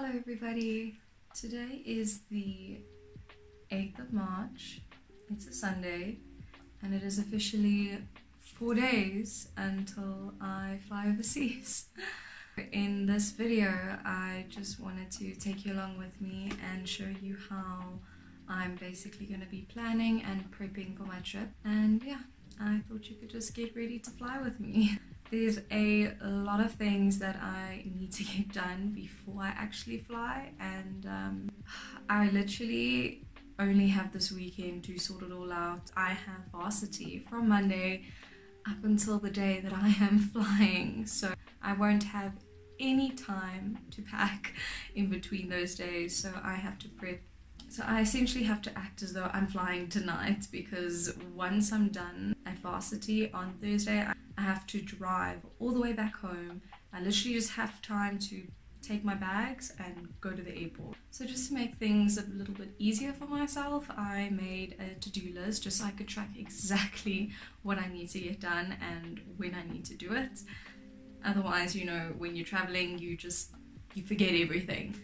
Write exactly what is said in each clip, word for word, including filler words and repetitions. Hello everybody, today is the eighth of March, it's a Sunday, and it is officially four days until I fly overseas. In this video, I just wanted to take you along with me and show you how I'm basically going to be planning and prepping for my trip, and yeah, I thought you could just get ready to fly with me. There's a lot of things that I need to get done before I actually fly, and um, I literally only have this weekend to sort it all out. I have varsity from Monday up until the day that I am flying, so I won't have any time to pack in between those days, so I have to prep. So I essentially have to act as though I'm flying tonight, because once I'm done at varsity on Thursday, I I have to drive all the way back home. I literally just have time to take my bags and go to the airport. So just to make things a little bit easier for myself, I made a to-do list just so I could track exactly what I need to get done and when I need to do it. Otherwise, you know, when you're traveling, you just, you forget everything.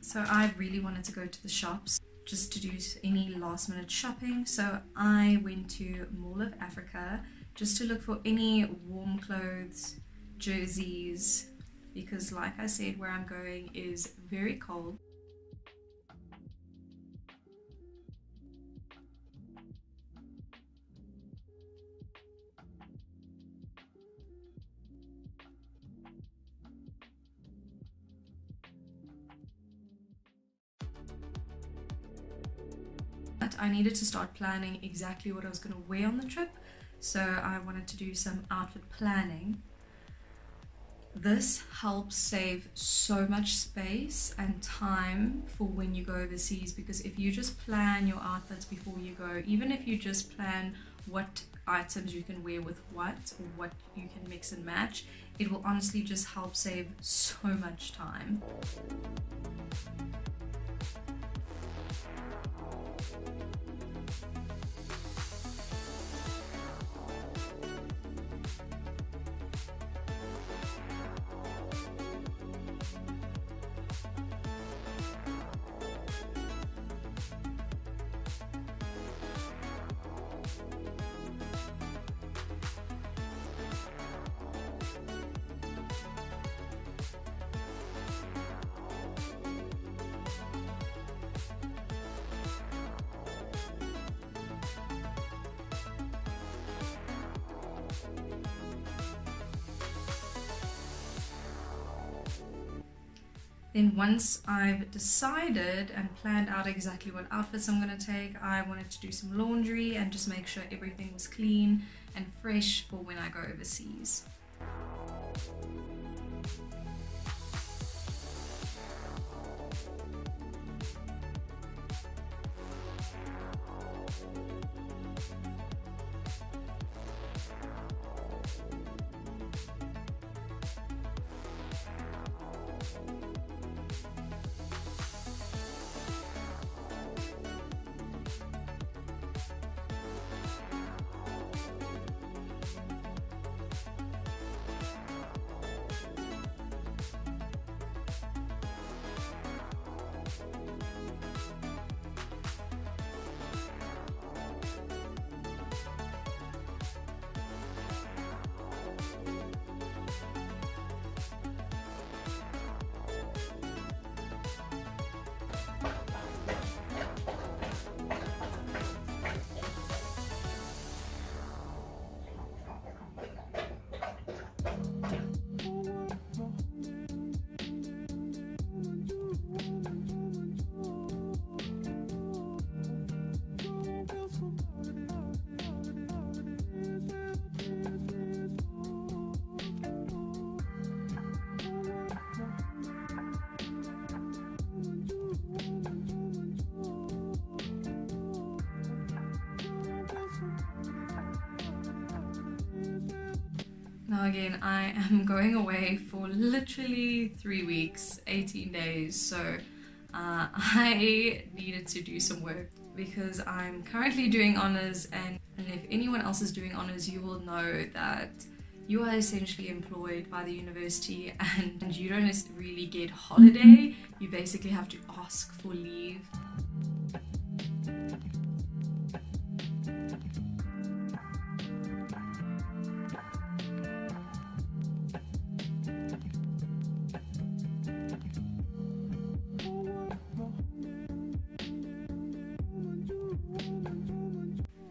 So I really wanted to go to the shops, just to do any last minute shopping. So I went to Mall of Africa just to look for any warm clothes, jerseys, because like I said, where I'm going is very cold. I needed to start planning exactly what I was going to wear on the trip, so I wanted to do some outfit planning. This helps save so much space and time for when you go overseas, because if you just plan your outfits before you go, even if you just plan what items you can wear with what, or what you can mix and match, it will honestly just help save so much time. Then once I've decided and planned out exactly what outfits I'm going to take, I wanted to do some laundry and just make sure everything was clean and fresh for when I go overseas. Now again, I am going away for literally three weeks, eighteen days, so uh, I needed to do some work because I'm currently doing honours, and, and if anyone else is doing honours, you will know that you are essentially employed by the university and, and you don't really get holiday. You basically have to ask for leave.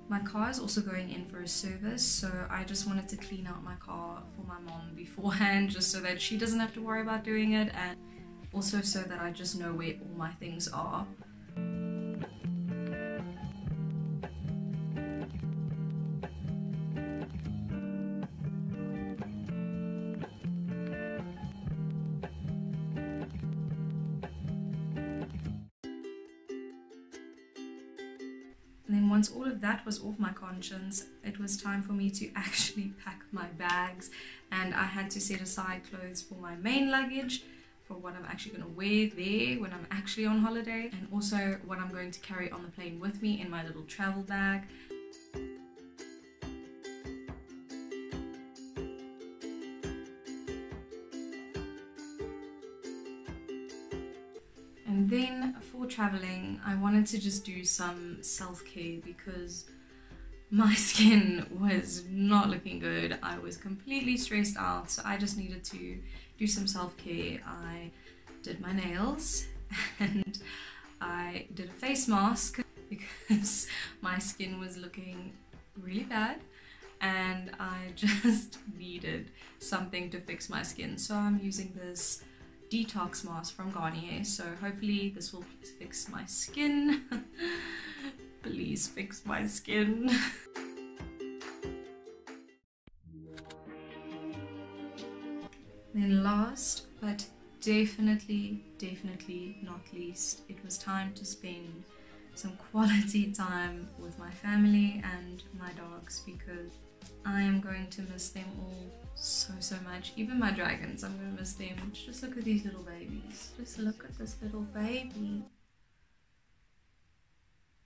My car is also going in for a service, so I just wanted to clean out my car for my mom beforehand, just so that she doesn't have to worry about doing it, and also so that I just know where all my things are. And then once all of that was off my conscience, it was time for me to actually pack my bags, and I had to set aside clothes for my main luggage, for what I'm actually going to wear there when I'm actually on holiday, and also what I'm going to carry on the plane with me in my little travel bag. And then for traveling, I wanted to just do some self-care because my skin was not looking good. I was completely stressed out, so I just needed to do some self-care. I did my nails and I did a face mask because my skin was looking really bad and I just needed something to fix my skin. So I'm using this detox mask from Garnier, so hopefully this will fix my skin. Please fix my skin. Then last but definitely definitely not least, it was time to spend some quality time with my family and my dogs, because I am going to miss them all so so much. Even my dragons, I'm going to miss them. Just look at these little babies. Just look at this little baby.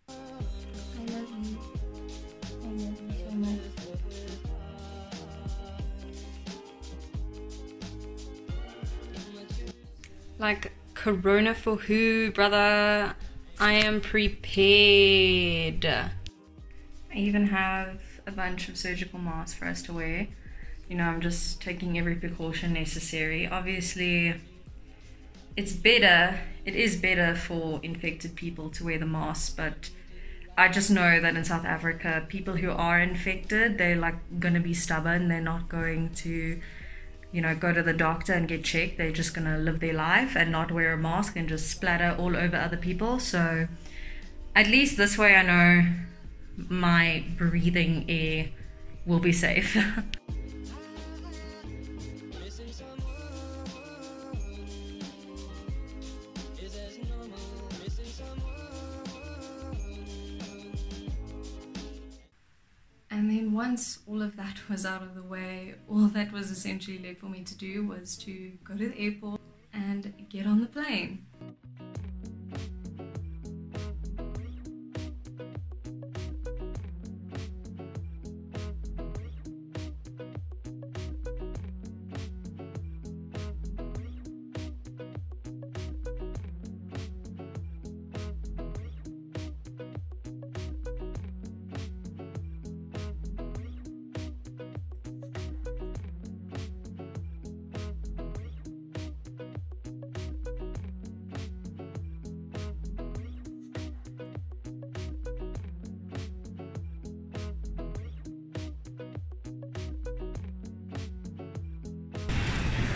I love you. I love you so much. Like, Corona for who, brother? I am prepared. I even have a bunch of surgical masks for us to wear. You know, I'm just taking every precaution necessary. Obviously, it's better, it is better for infected people to wear the masks, but I just know that in South Africa, people who are infected, they're like gonna be stubborn. They're not going to, you know, go to the doctor and get checked. They're just gonna live their life and not wear a mask and just splatter all over other people. So at least this way I know my breathing air will be safe. And then once all of that was out of the way, all that was essentially left for me to do was to go to the airport and get on the plane.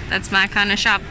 That's my kind of shop.